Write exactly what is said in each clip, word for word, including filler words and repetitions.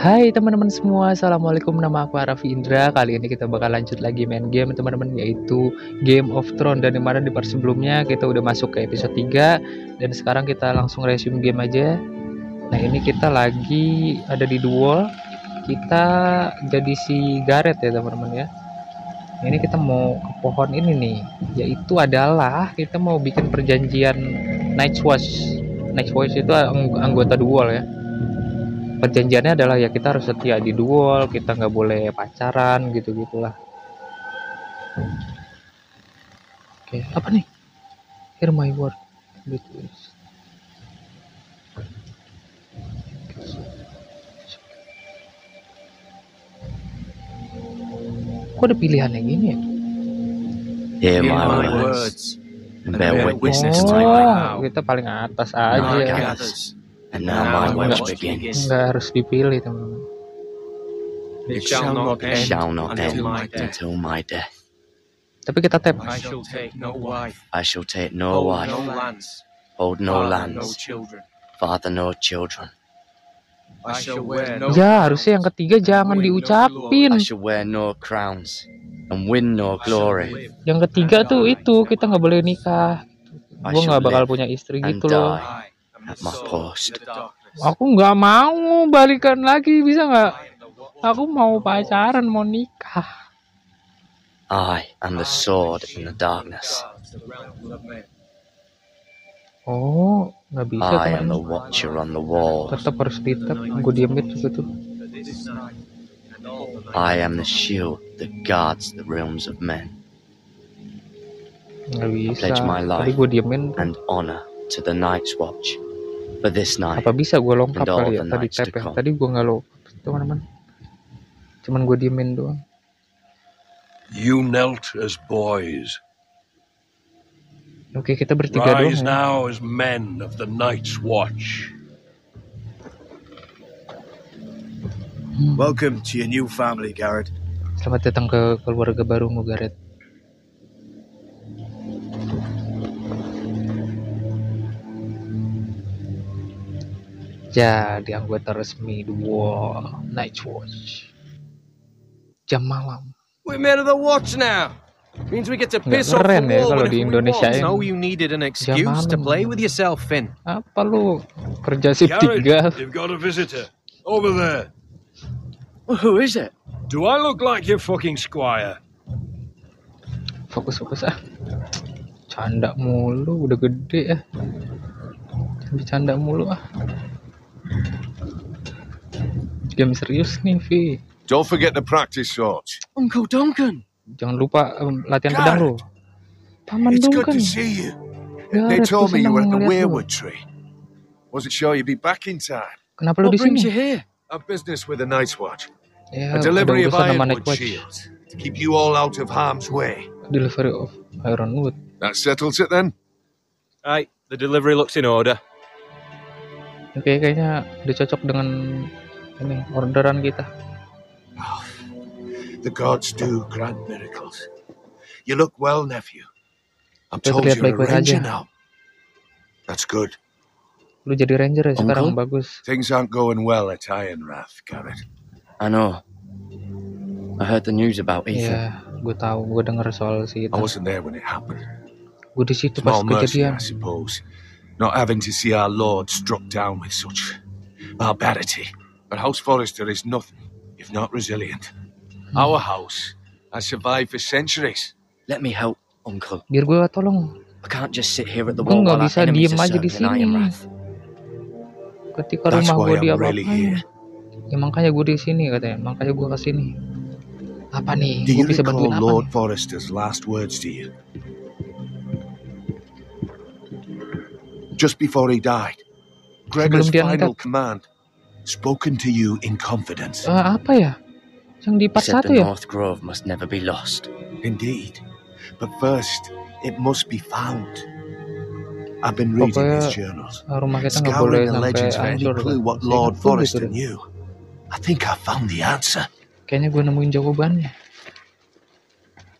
Hai teman-teman semua, assalamualaikum. Nama aku Arafi Indra. Kali ini kita bakal lanjut lagi main game teman-teman, yaitu Game of Thrones. Dan kemarin di part sebelumnya kita udah masuk ke episode tiga, dan sekarang kita langsung resume game aja. Nah ini kita lagi ada di duel, kita jadi si Gared ya teman-teman ya. Nah, ini kita mau ke pohon ini nih, yaitu adalah kita mau bikin perjanjian Nightwatch. Nightwatch itu anggota duel ya. Perjanjiannya adalah ya kita harus setia di duel, kita nggak boleh pacaran gitu-gitulah. Oke, okay. Apa nih? Hear my word. Kok ada pilihan yang gini ya? Hear my words. Oh, kita paling atas aja ya. And now my watch begins. Nggak harus dipilih teman-teman. It shall not end, shall not end until, my until my death. Tapi kita tap. I shall take no wife. I shall take no wife. Hold no lands. Hold no lands. No children. Father no children. I shall wear no. Ya harusnya yang ketiga jangan diucapin. I shall wear no crowns and win no glory. Yang ketiga tuh itu kita nggak boleh nikah. Gue nggak bakal punya istri gitu loh. Aku nggak mau balikan lagi, bisa nggak? Aku mau pacaran, mau nikah. I am the sword in the darkness. Oh, nggak bisa. I am the watcher on the wall. Tetap harus tetap. Gue diamin gitu. I am the shield that guards the realms of men. Nggak bisa. Pledge my life and honor to the Night's Watch. But this night, apa bisa gue lompat kali ya tadi tap ya? Tadi gue nggak lompat teman-teman, cuman gue diemin doang. You knelt as boys. Oke okay, kita bertiga doang. Rise now as men of the Night's Watch. Hmm. Welcome to your new family, Gared. Selamat datang ke keluarga barumu, Gared. Jadi anggota resmi duel Nightwatch. Jam malam. We're men of the watch now. Means we get to piss off the wall when we want. No, you needed an excuse to play with yourself, Finn. Apa lu kerja sip tiga? You've got a visitor over there. Well, who is it? Do I look like your fucking squire? Fokus fokus ah. Canda mulu, udah gede ya. Bercanda mulu ah. Game serius nih, Vi. Don't forget to practice shots. Uncle Duncan. Jangan lupa um, latihan pedang lo. Paman Duncan. It's good to see you. They told me you were at the Weirwood tree. Wasn't sure you'd be back in time. Kenapa lo di sini? A business with the Nightwatch. Yeah, a delivery of Ironwood shields to keep you all out of harm's way. Delivery of Ironwood. That settles it then. Aye, the delivery looks in order. Oke, okay, kayaknya udah cocok dengan ini orderan kita. Oh, the gods do grand miracles. You look well, nephew. I'm told you're a ranger now. That's good. Lu jadi ranger ya sekarang, bagus. Things aren't going well at Iron Rath, Gareth. I know. I heard the news about Ethan. Yeah, gue tahu, gue dengar soal si Ethan. I wasn't there when it happened. Gue di situ pas kejadian. Not having to see our lord struck down with such barbarity. But House Forrester is nothing if not resilient. Our house has survived for centuries. Let me help, Uncle. Biar gue tolong. I can't just sit here at the wall while our enemies are served in Iron Rath. Ketika rumah gue diapakan, ya makanya gue di sini katanya. Makanya gue kesini. Apa nih? Gue bisa bantuin apa? Do you recall Lord Forrester's last words to you? Just before he died, Gregor's final command, spoken to you in confidence. Uh, apa ya? Yang di part satu ya? North Grove must never be lost. Indeed, but first it must be found. I've been reading Pokoknya, his journals, scouring the legends for any clue what Lord Forrester knew. I think I found the answer. Kayaknya gue nemuin jawabannya.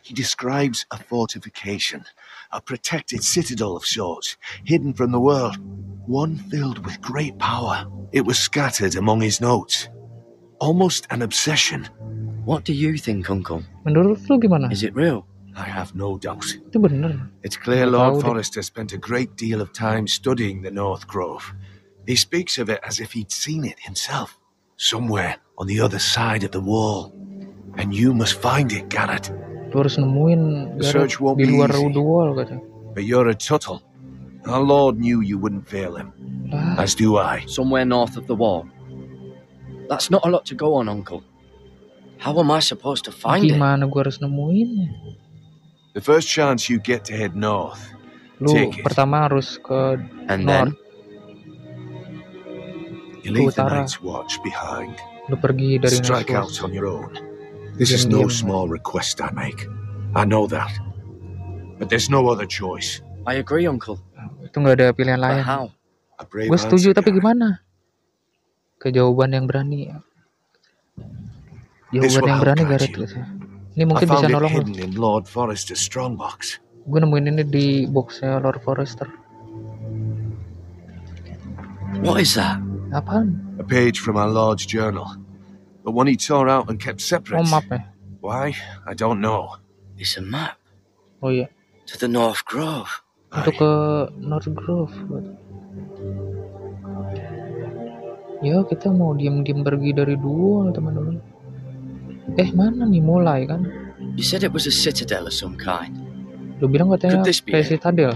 He describes a fortification, a protected citadel of sorts, hidden from the world, one filled with great power. It was scattered among his notes. almost an obsession. What do you think, Uncle? Menurut lu gimana? Is it real? I have no doubt. Itu benar. It's clear Lord Forrester spent a great deal of time studying the North Grove. He speaks of it as if he'd seen it himself, somewhere on the other side of the wall. And you must find it, Gareth. The search won't be easy, but you're a tuttle. Our Lord knew you wouldn't fail him, as do I. Somewhere north of the wall. That's not a lot to go on, Uncle. How am I supposed to find it? The first chance you get to head north, take it. And then you leave the Night's Watch behind. Strike out on your own. This is no small request I make. I know that. But there's no other choice. I agree, Uncle. Itu nggak ada pilihan lain. Gue setuju, tapi gimana? Kejawaban yang berani. Jawaban yang berani, Gareth. Ini mungkin bisa nolong lo. Gue nemuin ini di boxnya Lord Forrester. What is that? Apaan? A page from our large journal. The one he tore out and kept separate. Oh, map ya? Why? I don't know. It's a map. Oh iya. To the North Grove. Untuk ke North Grove. Ya, kita mau diam-diam pergi dari duel, teman-teman. Eh, mana nih mulai kan? You said it was a citadel of some kind. Lu bilang katanya kayak citadel.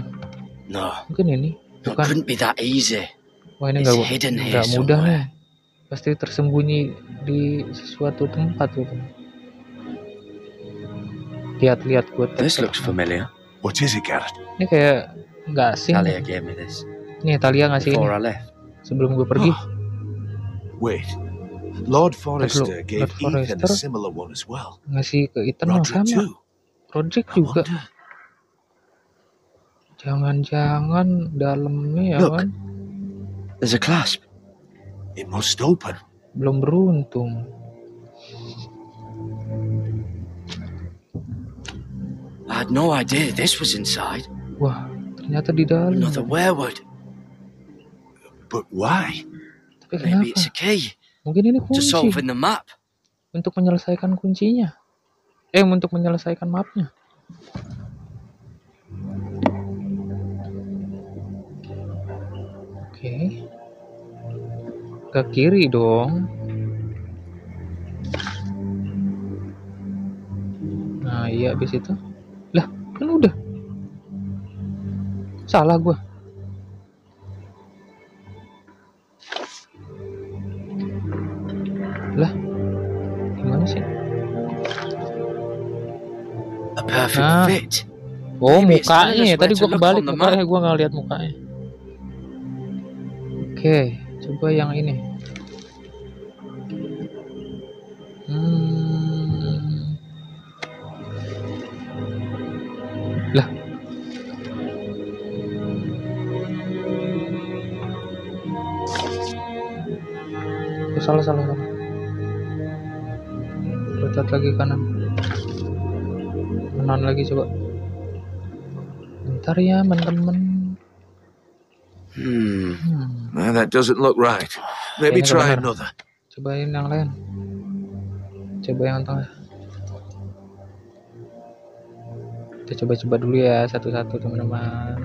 No. Mungkin ini. Bukan. It couldn't be that easy. Wah, ini nggak nggak mudah nih. Pasti tersembunyi di sesuatu tempat gitu. Lihat-lihat gue. This looks familiar. What is it, Gareth? Ini kayak nggak asing. Talia gave me this. Nih, Talia ngasih ini. Sebelum gue pergi. Oh. Wait. Lord Forrester gave Ethan a similar one as well. Ngasih ke Ethan yang sama. Project juga. Jangan-jangan dalamnya ya kan? There's a clasp. It must open. Belum beruntung. I had no idea this was inside. Wah, ternyata di dalam. Another Weirwood. But why? Tapi kenapa? Maybe it's a key. Mungkin ini kunci. To solve in the map. Untuk menyelesaikan kuncinya. Eh, untuk menyelesaikan mapnya. Oke. Okay. Ke kiri dong. Nah, iya habis itu. Lah, kan udah. Salah gua. Lah. Gimana sih? A perfect fit. Oh, mukanya. Tadi gua kebalik, mukanya gua enggak lihat mukanya. Oke, okay, coba yang ini. Hmm. Lah. Oh, salah salah. salah. Pencet lagi kanan. Kanan lagi coba. Bentar ya, teman-teman. Hmm. hmm. Well, that doesn't look right. Maybe try another. Cobain yang lain. Coba yang tengah. Kita coba-coba dulu ya satu-satu, teman-teman.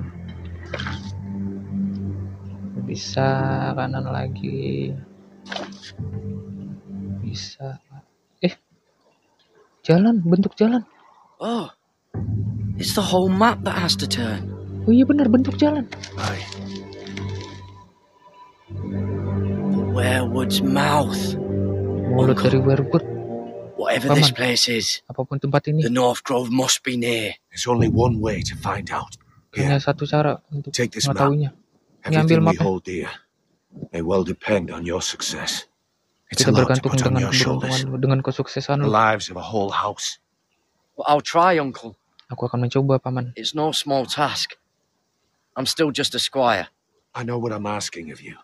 Bisa kanan lagi. Bisa. Eh. Jalan, bentuk jalan. Oh. It's the whole map that has to turn. Oh iya benar, bentuk jalan. Hai. Weirwood's mouth. Mulut dari Weirwood. Whatever this place is, apapun tempat ini, the North Grove must be near. There's only one way to find out. Hanya satu cara untuk mengetahuinya. Ambil map. It will depend on your success. It's a lot to put on your shoulders. Dengan kesuksesan lu. The lives of a whole house. Well, I'll try, Uncle. Aku akan mencoba, Paman. It's no small task. I'm still just a squire. I know what I'm asking of you.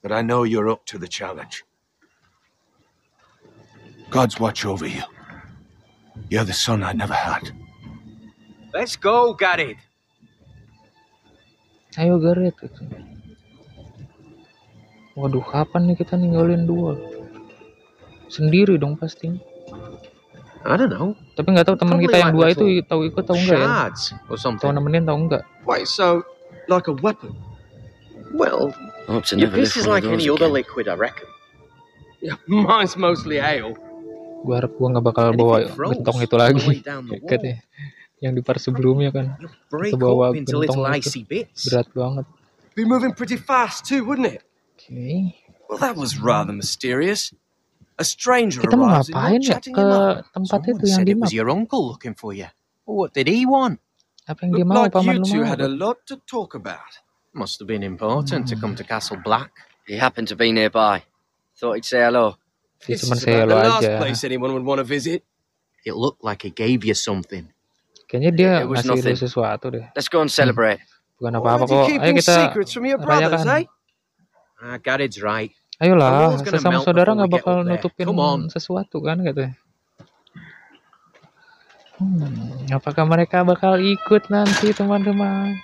But I know you're up to the challenge. God's watch over you. You're the son I never had. Let's go, Gared. Ayo, Gared. Waduh, kapan nih kita ninggalin duel? Sendiri dong pasti. I don't know. Tapi nggak tahu teman kita yang dua itu tahu ikut tahu enggak ya? Tahu nemenin tahu enggak? Wait, so like a weapon? Well, if this is like any other liquid, I reckon. Yeah, mine's mostly ale. Gua harap gua nggak bakal bawa bentong itu lagi. Katanya yang di part sebelumnya kan. Kita bawa bentong itu berat banget. Be moving pretty fast too, wouldn't it? Okay. Well, that was rather mysterious. A stranger arrives and you're chatting him up. Someone said it was your uncle looking for you. What did he want? Looked like you two had a lot to talk about. Must have been important to come to Castle Black. He happened to be nearby. Thought he'd say hello. This is the last place anyone would want to visit. It looked like he gave you something. Kayaknya dia ngasih sesuatu deh. Let's go and celebrate. Bukan apa-apa kok. Ayo kita rayakan. Ah, Gared's right. Ayolah, sesama saudara nggak bakal nutupin sesuatu kan katanya. Hmm, apakah mereka bakal ikut nanti teman-teman?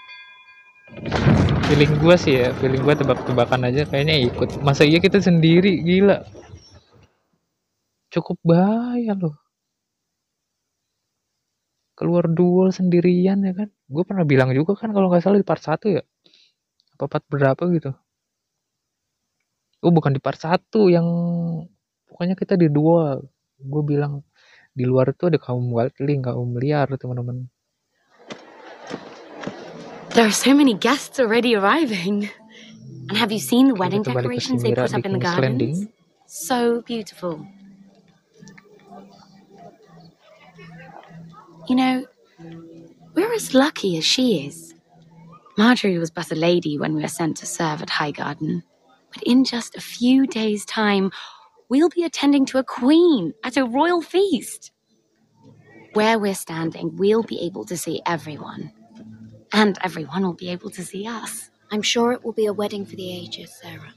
Feeling gue sih ya, feeling gue tebak-tebakan aja kayaknya ikut. Masa iya kita sendiri, gila. Cukup bahaya loh. Keluar duel sendirian ya kan? Gue pernah bilang juga kan kalau nggak salah di part satu ya. Apa part berapa gitu. Oh bukan di part satu yang pokoknya kita di dua. Gue bilang di luar itu ada kaum wildling, kaum liar teman-teman. There are so many guests already arriving. And have you seen the wedding decorations they put up in the gardens? So beautiful. You know, we're as lucky as she is. Margaery was but a lady when we were sent to serve at Highgarden. But in just a few days' time, we'll be attending to a queen at a royal feast. Where we're standing, we'll be able to see everyone. And everyone will be able to see us. I'm sure it will be a wedding for the ages, Sarah.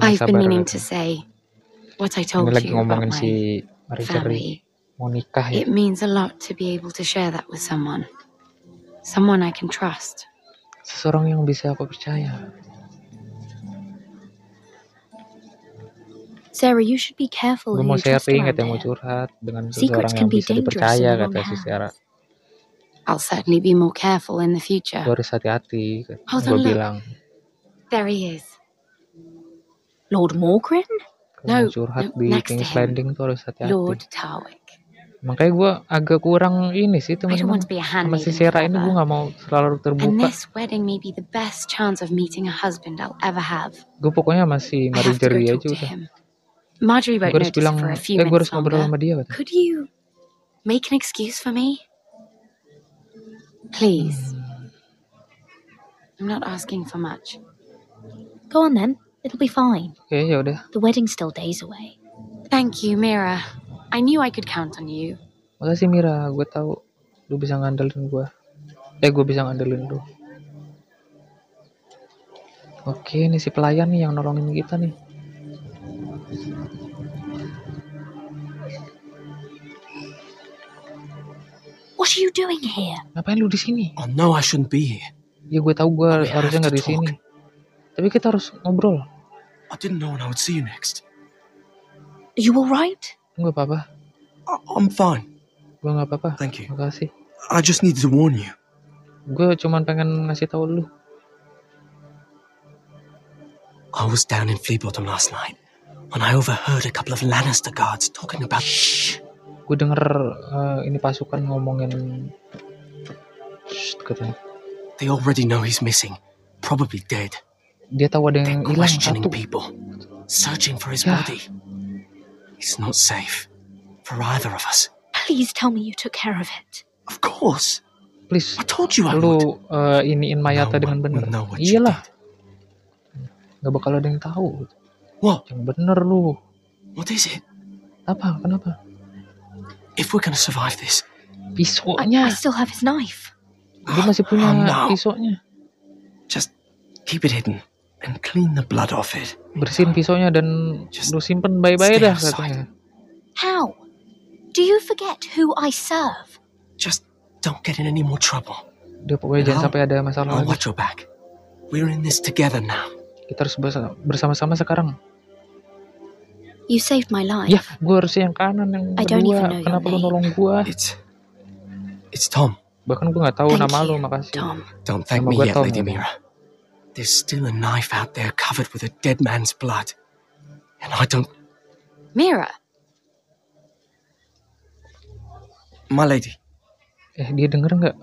I've been meaning to say what I told you about my family. It means a lot to be able to share that with someone. Someone I can trust. Seseorang yang bisa aku percaya. Sarah, you should be careful. Gue mau share ingat yang mau curhat dengan seseorang yang bisa dipercaya, kata si Sarah. I'll certainly be more careful in the future. Gue harus hati-hati, gue bilang. There he is. Lord Morgren? No, no, next to him. Lord Tarwick. Makanya gue agak kurang ini sih, teman-teman. Sama si Sarah ini gue gak mau selalu terbuka. Gue pokoknya masih Margaery aja udah. Margaery won't notice bilang, for a few eh, minutes longer. Could you make an excuse for me? Please. I'm not asking for much. Go on then. It'll be fine. Okay, yaudah. The wedding's still days away. Thank you, Mira. I knew I could count on you. Makasih Mira, gue tahu lu bisa ngandelin gue. Eh, gue bisa ngandelin lu. Oke, ini si pelayan nih yang nolongin kita nih. What are you doing here? Ngapain lu di sini? Oh no, I shouldn't be here. Ya gue tahu gue harusnya nggak di sini. Tapi kita harus ngobrol. I didn't know when I would see you next. Are you alright? Enggak apa-apa. I'm fine. Gue nggak apa-apa. Thank you. Makasih. I just needed to warn you. Gue cuman pengen ngasih tahu lu. I was down in Flea Bottom last night, and I overheard a couple of Lannister guards talking about. Shh. Gue denger uh, ini pasukan ngomongin. Shh, katanya. They already know he's missing, probably dead. Dia tahu ada yang hilang satu. People, searching for his yeah. body. It's not safe for either of us. Please tell me you took care of it. Of course. Please. I told you I would. Lu uh, iniin mayatnya no dengan benar. Iyalah. Gak bakal ada yang tahu. What? Yang bener lu. What is it? Apa? Kenapa? If we're gonna survive this, pisaunya. I, I still have his knife. Dia masih punya oh, no. pisaunya. Just keep it hidden and clean the blood off it. Bersihin pisaunya dan just lu simpen baik-baik dah katanya. How? Do you forget who I serve? Just don't get in any more trouble. Dia pokoknya jangan sampai ada masalah. I'll watch your back. We're in this together now. Kita harus bersama-sama sekarang. You saved my life. Ya, gue harus yang kanan yang kedua. Kenapa lu nolong gue? It's, it's Tom. Bahkan gue nggak tahu thank nama you, lu, makasih. Tom. Don't thank nama me yet, Tom. Lady Mira. There's still a knife out there covered with a dead man's blood, and I don't. Mira. My lady. Eh, dia denger nggak?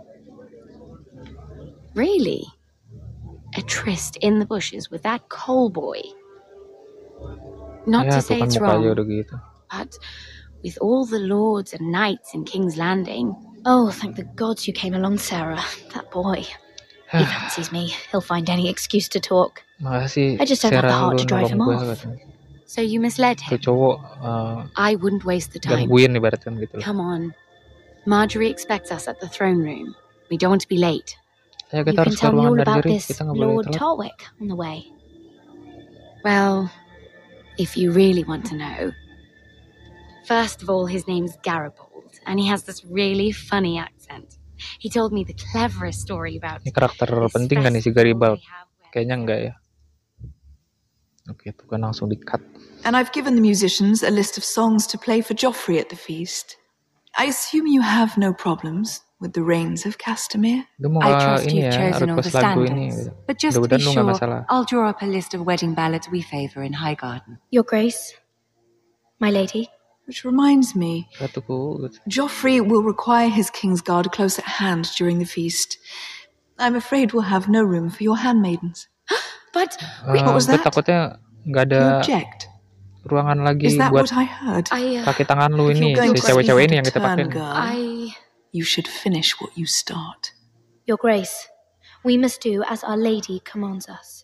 Really? A tryst in the bushes with that coal boy. Not ya, to say it's wrong, gitu. But with all the lords and knights in King's Landing, oh, thank the gods you came along, Sarah. That boy. He fancies me. He'll find any excuse to talk. Makasih, I just don't have the heart to drive him off. Gue, so you misled him. Cowok, uh, I wouldn't waste the time. Gangguin, ibaratkan, gitu. Come on. Margaery expects us at the throne room. We don't want to be late. Ayo, you can tell me all about this Lord Tarwick on the way. Well, if you really want to know. First of all, his name's Garibald, and he has this really funny accent. He told me the cleverest story about. Ini karakter penting kan si Garibald? Kayaknya enggak ya. Oke, itu kan langsung di-cut. And I've given the musicians a list of songs to play for Joffrey at the feast. I assume you have no problems with the reigns of Castamere. I trust you've chosen all the standards, but just to be sure, I'll draw up a list of wedding ballads we favor in Highgarden. Your Grace, my lady. Which reminds me, Joffrey will require his King's Guard close at hand during the feast. I'm afraid we'll have no room for your handmaidens. But we, uh, what was that? Takutnya nggak ada ruangan lagi buat pakai tangan lu ini, si cewek-cewek ini yang kita pakai. I... You should finish what you start. Your Grace, we must do as Our Lady commands us.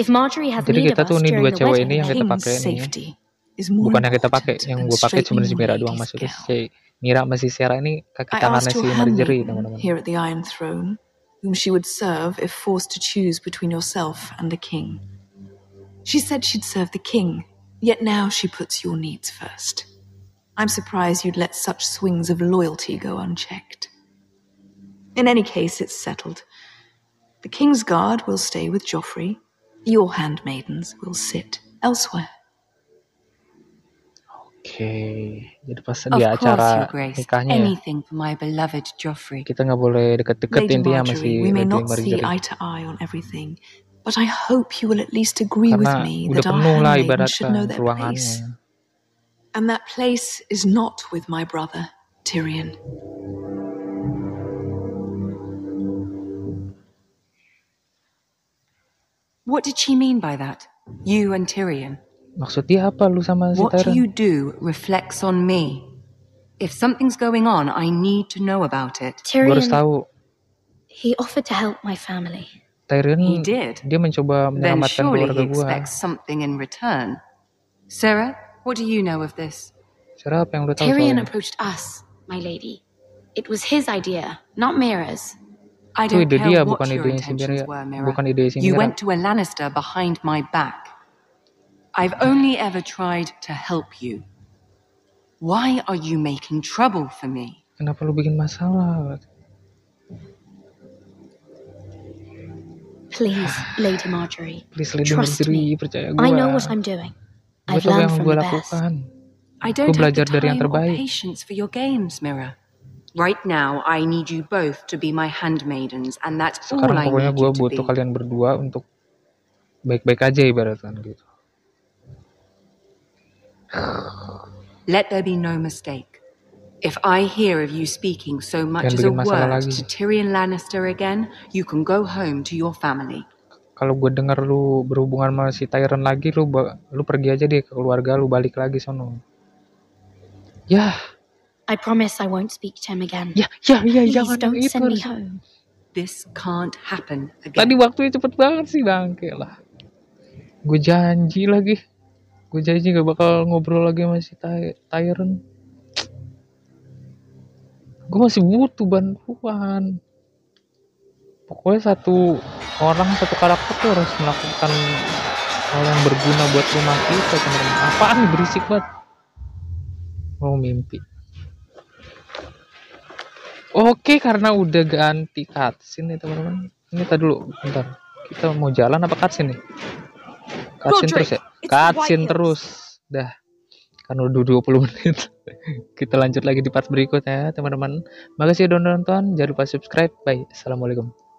If Margaery has need of us during the wedding, King's safety. Bukan yang kita pakai, yang gue pakai cuma si Mira doang, maksudnya si Mira masih Sarah ini kaki tangannya si Margaery, teman-teman. Here at the Iron Throne, whom she would serve if forced to choose between yourself and the king. She said she'd serve the king, yet now she puts your needs first. I'm surprised you'd let such swings of loyalty go unchecked. In any case, it's settled. The King's Guard will stay with Joffrey. Your handmaidens will sit elsewhere. Okay. Jadi pas di acara nikahnya, kita nggak boleh deket-deket intinya masih Lady Margaery. Karena udah penuh lah ibaratkan ruangannya. And that place is not with my brother Tyrion. What did she mean by that? You and Tyrion. Maksudnya apa lu sama si Tyrion? What you do reflects on me. If something's going on, I need to know about it. Tyrion, he offered to help my family. Tyrion, he did. Dia mencoba menyelamatkan keluarga gua. Then surely he expects something in return. Sarah, what do you know of this? Sarah, apa yang lu tahu? Tyrion approached us, my lady. It was his idea, not Mira's. I don't care dia, what your intentions were, Mira. You went to a Lannister behind my back. I've only ever tried to help you. Why are you making trouble for me? Kenapa lu bikin masalah? Please, Lady Margaery. Please, Lady Margaery, percaya gua. I know what I'm doing. I've learned from the best. I don't have the time or patience for your games, Mira. Right now, I need you both to be my handmaidens, and that's all I need you to be. Kalian berdua untuk baik-baik aja ibaratkan gitu. Let there be no mistake. If I hear of you speaking so much as a word to Tyrion Lannister again, you can go home to your family. Kalau gue dengar lu berhubungan sama si Tyrion lagi, lu lu pergi aja deh ke keluarga lu, balik lagi sono. Ya. Yeah. I promise I won't speak to him again. Ya, ya, ya, jangan send me home. This can't happen again. Tadi waktunya cepet banget sih, bangke lah. Gue janji lagi. Gue janji gak bakal ngobrol lagi sama si Tyrion. Gue masih butuh bantuan. Pokoknya satu orang, satu karakter tuh harus melakukan hal yang berguna buat rumah kita. Apaan berisik banget. Mau mimpi. Oke, karena udah ganti cutscene nih teman-teman. Ini tadi dulu, bentar. Kita mau jalan apa cutscene nih? Cutscene terus ya? Cutscene terus, dah. karena udah dua puluh menit. Kita lanjut lagi di part berikutnya, teman-teman. Makasih udah nonton, jangan lupa subscribe. Bye. Assalamualaikum.